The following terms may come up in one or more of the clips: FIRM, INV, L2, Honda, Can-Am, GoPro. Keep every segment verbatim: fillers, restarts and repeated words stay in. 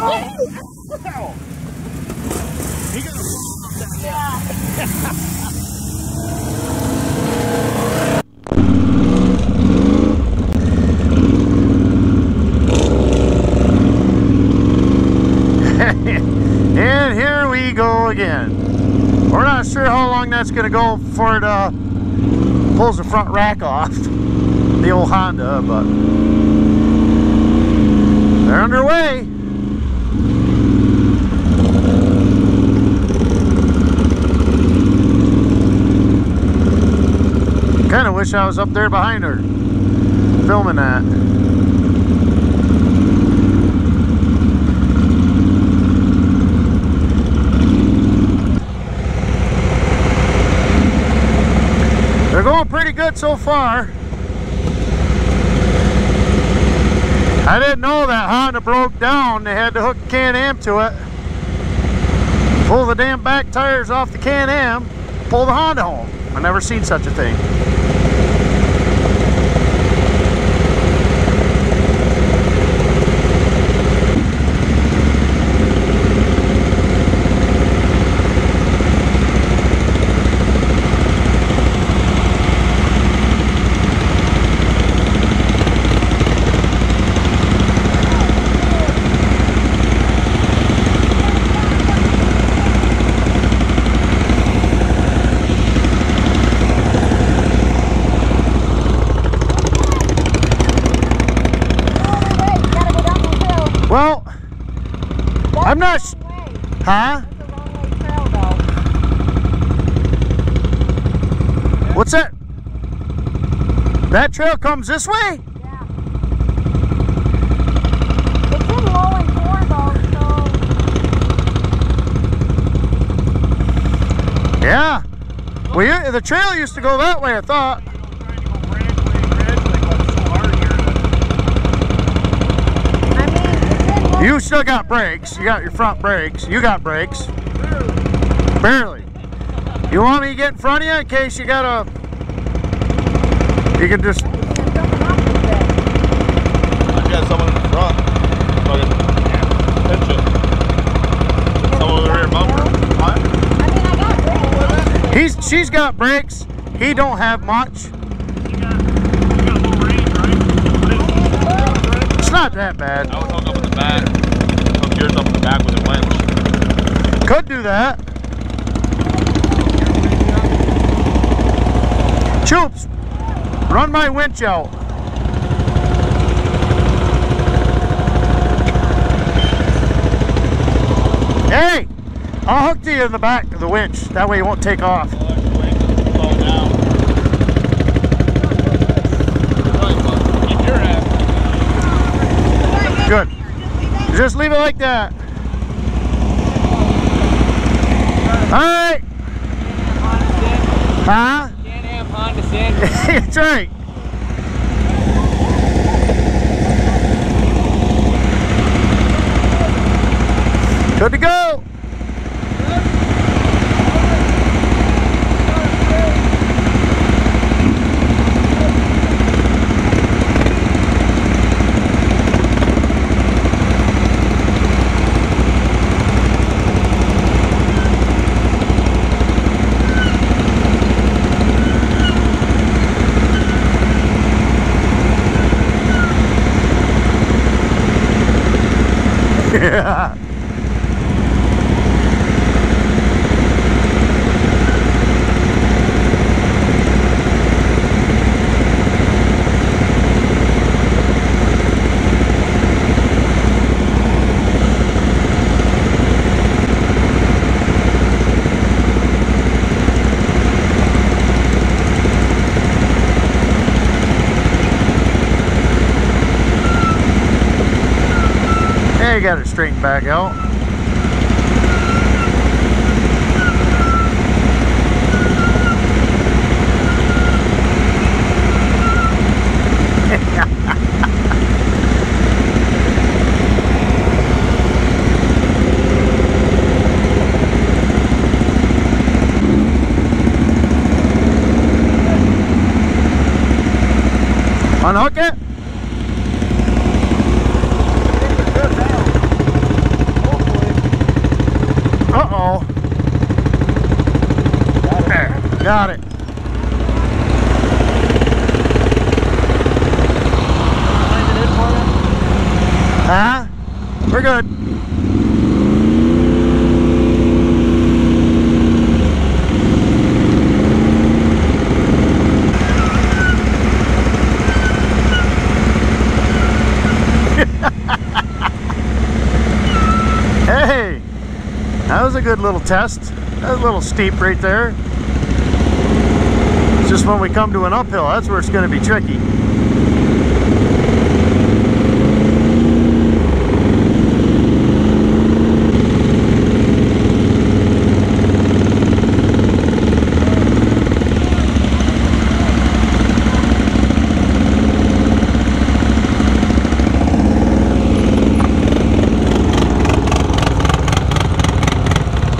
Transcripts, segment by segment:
Oh! He got a roll up that down. And here we go again. We're not sure how long that's going to go before it uh, pulls the front rack off. The old Honda, but they're underway. Kind of wish I was up there behind her filming that. They're going pretty good so far. I didn't know that Honda broke down. They had to hook the Can-Am to it, pull the damn back tires off the Can-Am, pull the Honda home. I've never seen such a thing. Well, that's I'm not, sh huh? That's a long way trail, though. What's that? That trail comes this way? Yeah. It's in low and poor, though, so. Yeah. Well, the trail used to go that way, I thought. You still got brakes. You got your front brakes. You got brakes. Barely. Barely. You want me to get in front of you in case you got a... You can just... I've got someone in the front. Fucking... Yeah. Someone with the rear bumper. What? I mean, I got brakes. He's, she's got brakes. He don't have much. You got, you got low range, right? It's not that bad. I was hung up in the back. Yours up in the back with a winch. Could do that. Choops, run my winch out. Hey, I'll hook to you in the back of the winch. That way you won't take off. Good. Just leave it like that. Alright. Huh? Can-Am Honda Sandwich. That's right. Good to go. Yeah. You got it straightened back out. Unhook it. Got it. Huh? We're good. Hey, that was a good little test. That was a little steep right there. It's just when we come to an uphill, that's where it's going to be tricky.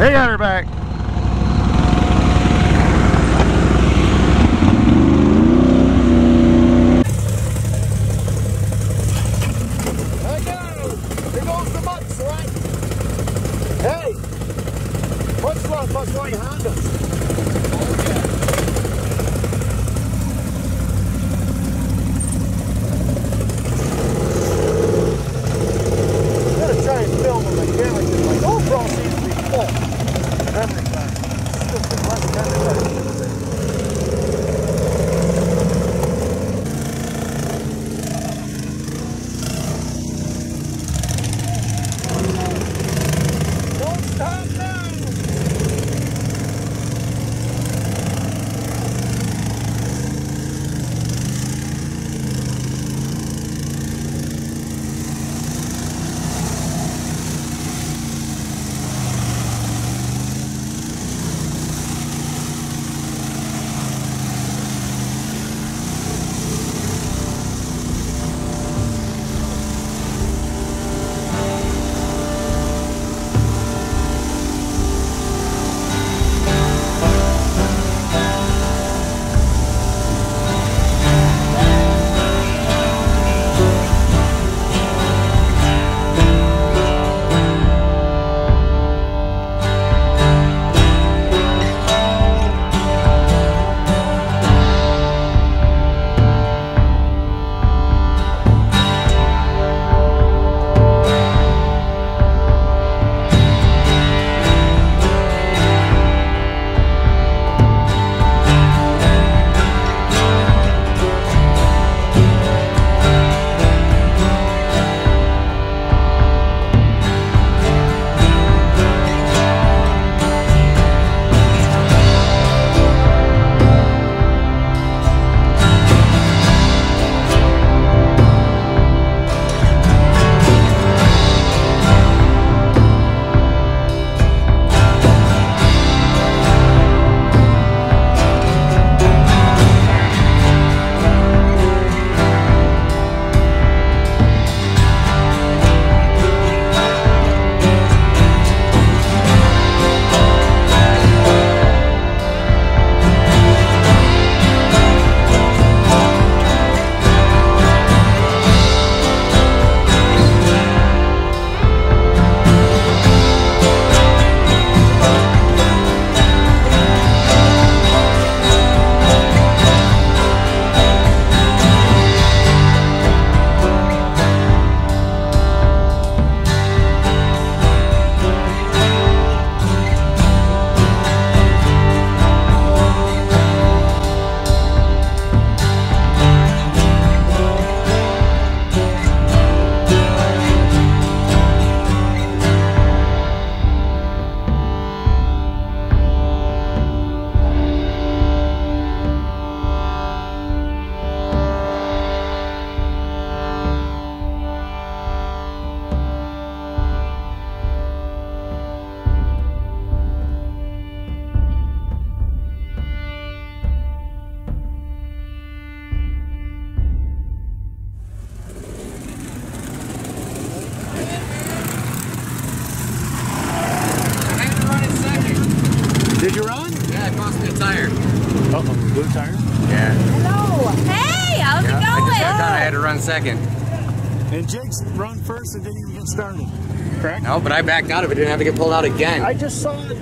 They got her back. I got him. There goes the mud slap. Hey, mud slap must like Honda. Oh, yeah. I'm gonna try and film with my camera because my GoPro seems to be full. Did you run? Yeah, I busted a tire. Uh oh, blue tire? Yeah. Hello! Hey, how's yeah, it going? I just got done. I had to run second. And Jake's run first and didn't even get started, correct? No, but I backed out of it. Didn't have to get pulled out again. I just saw it.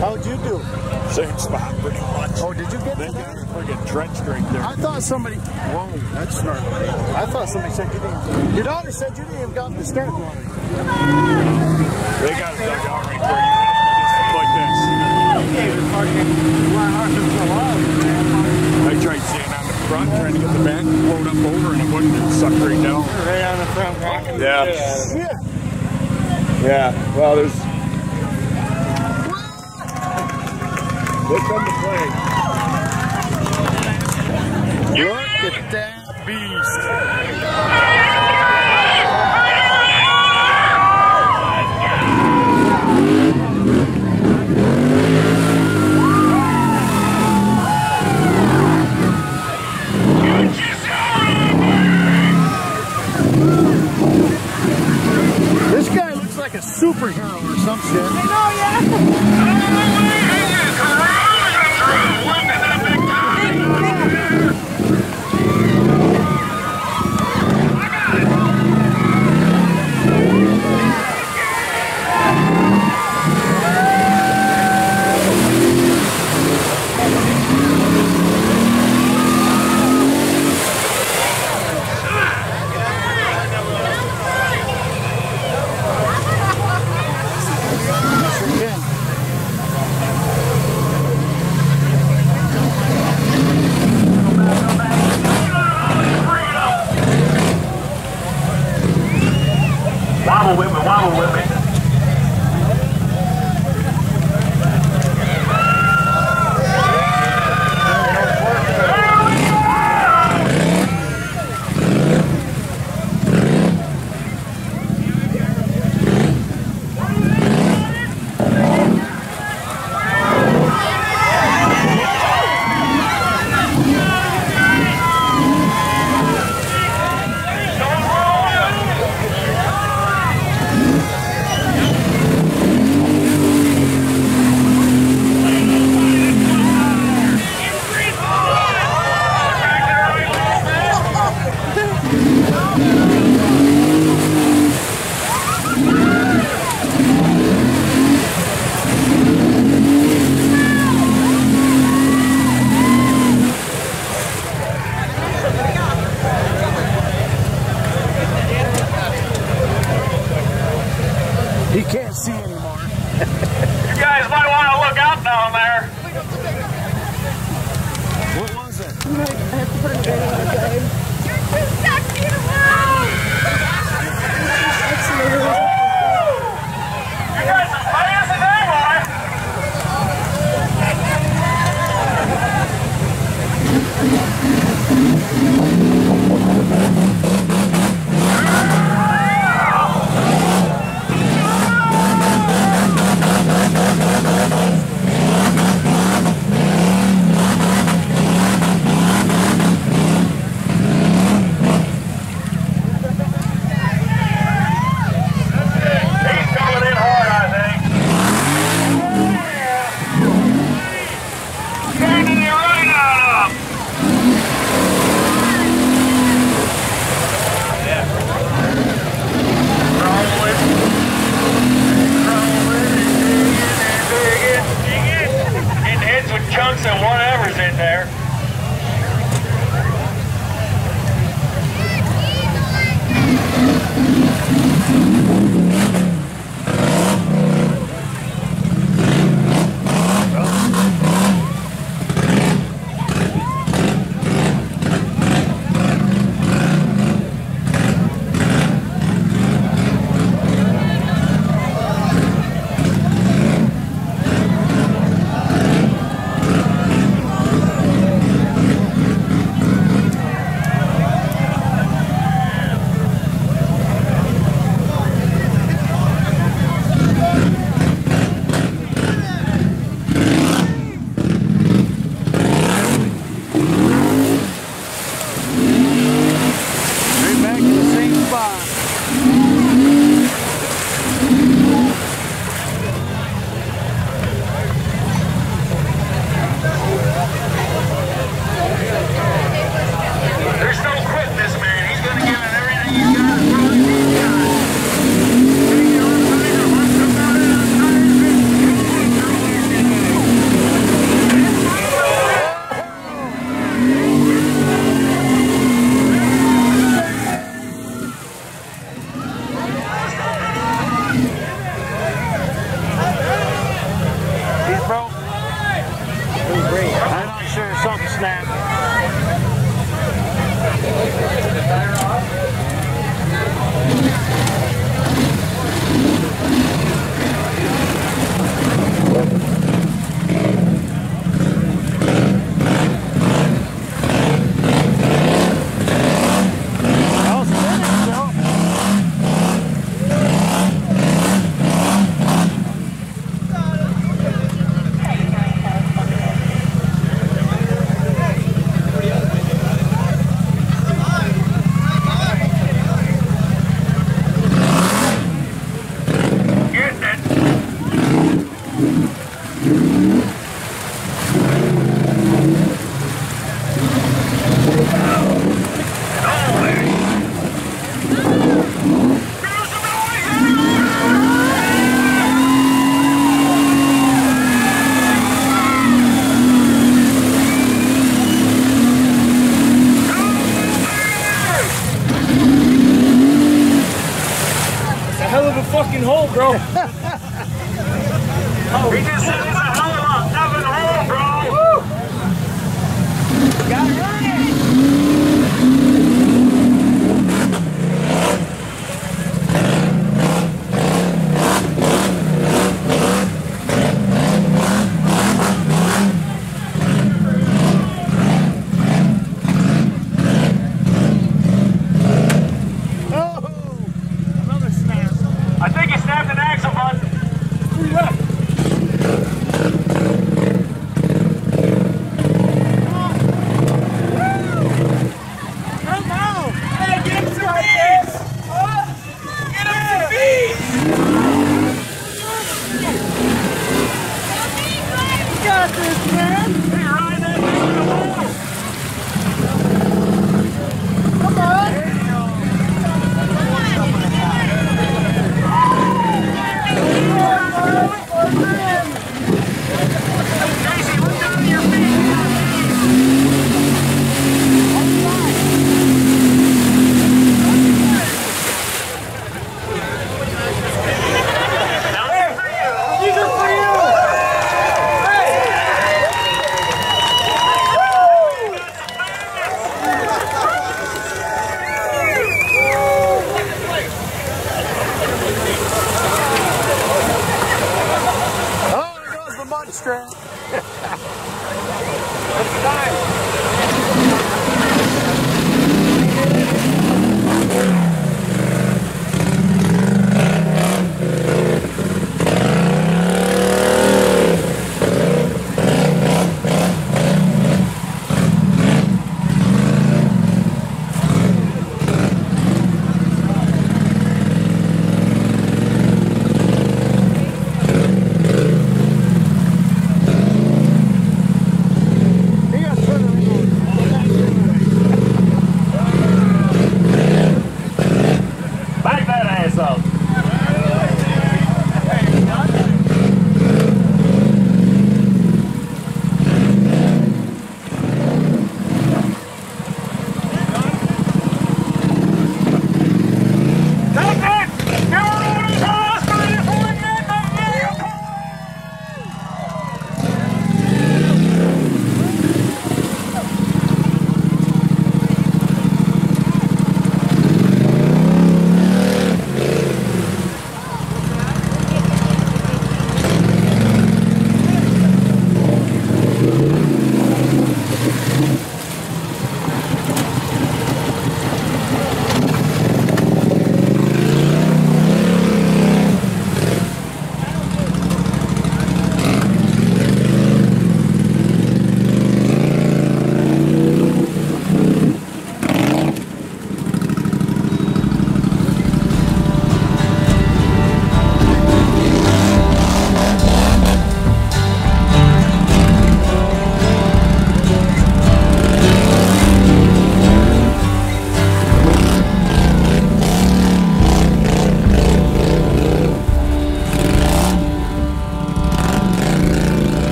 How'd you do? Same spot, pretty much. Oh, did you get that? They freaking drenched right there. I thought somebody. Whoa, that's snarly. I thought somebody said you didn't. Your daughter said you didn't even got the step on it. They got it dug out right for you. Just like this. I tried staying on the front, trying to get the back float up over, and it wouldn't get sucked right down. Right on the front pocket. Yeah. Yeah. Yeah. Well, there's. Look on the plane. Look at that beast. Like a superhero or some shit. I know, Wobble with me, wobble with me. He can't see anymore. You guys might want to look out down there. What was it? I have to put it in on the game. You're too sexy to move! You guys are fast as they are. Turning it right on up! Hell of a fucking hole, bro. Oh.